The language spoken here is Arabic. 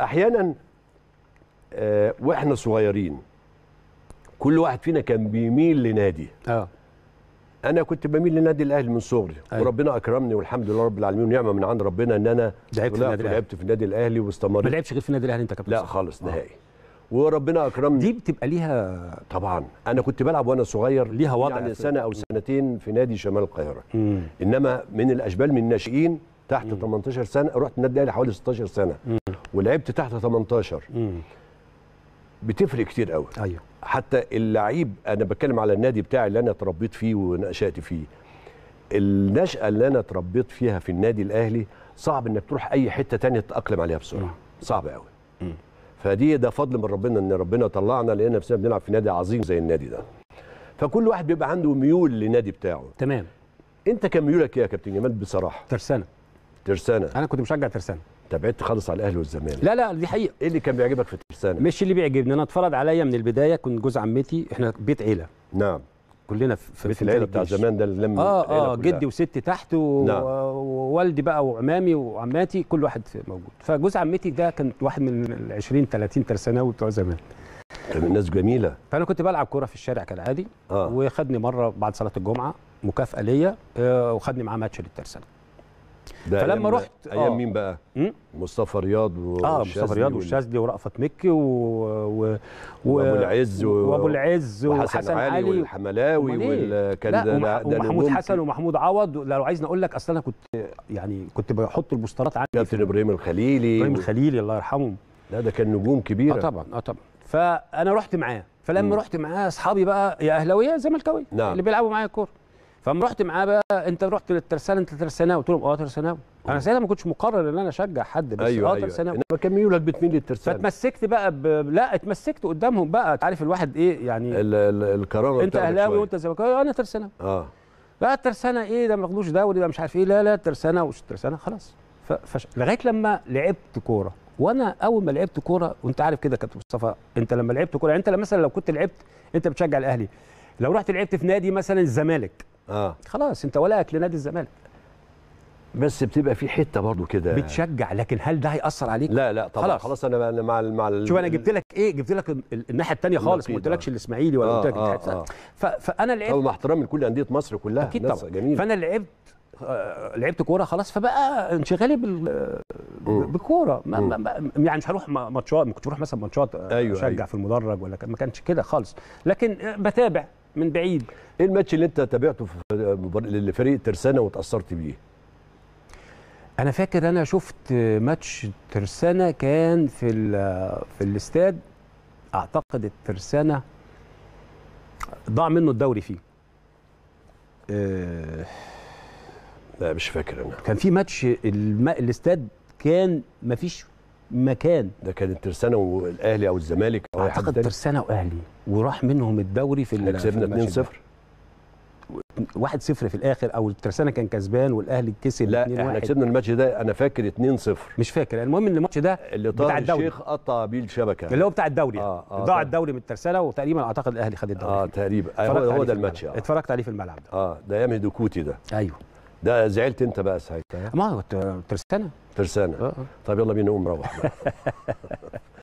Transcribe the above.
احيانا واحنا صغيرين كل واحد فينا كان بيميل لنادي. انا كنت بميل لنادي الاهلي من صغري، وربنا اكرمني والحمد لله رب العالمين، ونعمه من عند ربنا ان انا لعبت في النادي الاهلي واستمرت. ما لعبش غير في النادي الاهلي انت كابتن؟ لا خالص نهائي. وربنا اكرمني. دي بتبقى ليها طبعا، انا كنت بلعب وانا صغير ليها وضع يعني سنه او سنتين في نادي شمال القاهره، انما من الاشبال من الناشئين تحت 18 سنه رحت النادي الاهلي حوالي 16 سنه ولعبت تحت 18. بتفرق كتير قوي. ايوه حتى اللعيب، انا بتكلم على النادي بتاعي اللي انا اتربيت فيه ونشأت فيه. النشأة اللي انا اتربيت فيها في النادي الاهلي صعب انك تروح اي حته ثانيه تتاقلم عليها بسرعه، صعب قوي. فدي ده فضل من ربنا ان ربنا طلعنا، لان نفسنا بنلعب في نادي عظيم زي النادي ده. فكل واحد بيبقى عنده ميول للنادي بتاعه. تمام. انت كان ميولك ايه يا كابتن جمال بصراحه؟ ترسانه. ترسانه. انا كنت مشجع ترسانه. تبعدت خالص على الاهلي والزمالك؟ لا لا دي حقيقه. ايه اللي كان بيعجبك في الترسانه؟ مش اللي بيعجبني، انا اتفرض عليا من البدايه. كنت جوز عمتي، احنا بيت عيله. نعم. كلنا في بيت العيله بتاع زمان ده اللي لم جدي وستي تحت نعم. ووالدي بقى وعمامي وعماتي كل واحد موجود. فجوز عمتي ده كان واحد من ال 20 30 ترساناوي بتوع زمان. كان الناس جميله. فانا كنت بلعب كوره في الشارع كالعادي. وخدني مره بعد صلاه الجمعه مكافاه ليا، وخدني معاه ماتش للترسانه. فلما رحت ايام مين بقى؟ مصطفى رياض مصطفى رياض والشاذلي ورأفت مكي وابو العز وحسن علي والحملاوي ومحمود حسن ومحمود عوض. لو عايزني اقول لك، اصل انا كنت يعني كنت بحط البوسترات عندي. كابتن ابراهيم الخليلي. ابراهيم الخليلي الله يرحمه. لا ده كان نجوم كبيره. طبعا طبعا. فانا رحت معاه، فلما رحت معاه اصحابي بقى يا اهلاويه يا زملكاويه اللي بيلعبوا معايا كوره. فاما رحت معاه بقى، انت رحت للترسانه، انت ترساناوي؟ قلت لهم ترساناوي. انا ساعتها ما كنتش مقرر ان انا اشجع حد، بس أيوة ترساناوي. انما كان ميولك بتميل للترسانه. فتمسكت بقى لا اتمسكت قدامهم بقى، عارف الواحد ايه يعني الكرامه. انت اهلاوي وانت زملكاوي، انا ترساناوي. بقى الترسانه ايه ده، ما خدوش دوري ده مش عارف ايه، لا لا الترسانه ومش الترسانه خلاص. لغايه لما لعبت كوره. وانا اول ما لعبت كوره، وانت عارف كده كابتن مصطفى، انت لما لعبت كوره يعني، انت مثلا لو كنت لعبت انت بتشجع الاهلي، لو رحت لعبت في نادي مثلا الزمالك خلاص انت ولاك لنادي الزمالك. بس بتبقى في حته برضه كده بتشجع، لكن هل ده هيأثر عليك؟ لا لا طبعا خلاص انا مع شوف انا جبت لك ايه، جبت لك الناحيه الثانيه خالص، ما قلتلكش الاسماعيلي ولا قلت لك فانا لعبت. طب مع احترامي لكل انديه مصر كلها اكيد طبعا جميل. فانا لعبت كوره خلاص، فبقى انشغالي بالكوره يعني مش هروح ماتشات. كنت بروح مثلا ماتشات اشجع في المدرج ولا ما كانش كده خالص، لكن بتابع من بعيد. ايه الماتش اللي انت تابعته لفريق الترسانه واتأثرت بيه؟ انا فاكر انا شفت ماتش الترسانه كان في الاستاد، اعتقد الترسانه ضاع منه الدوري فيه. لا مش فاكر انا. كان في ماتش الاستاد كان مفيش مكان. ده كان الترسانه والاهلي او الزمالك او اعتقد الترسانه واهلي، وراح منهم الدوري في الاهلي. كسبنا 2-0 1-0 في الاخر، او الترسانه كان كسبان والاهلي كسب 2-1. لا احنا كسبنا الماتش ده انا فاكر 2-0 مش فاكر. المهم ان الماتش ده اللي بتاع الدوري الشيخ قطع بيه الشبكه اللي هو بتاع الدوري ضاع الدوري من الترسانه، وتقريبا اعتقد الاهلي خد الدوري تقريبا. هو ده الماتش اتفرجت عليه في الملعب ده ده ايام هيدوكوتي ده. ايوه ده زعلت انت بقى ساعتها؟ ما هو الترسانه. طب يلا بينا نقوم نروح بقى.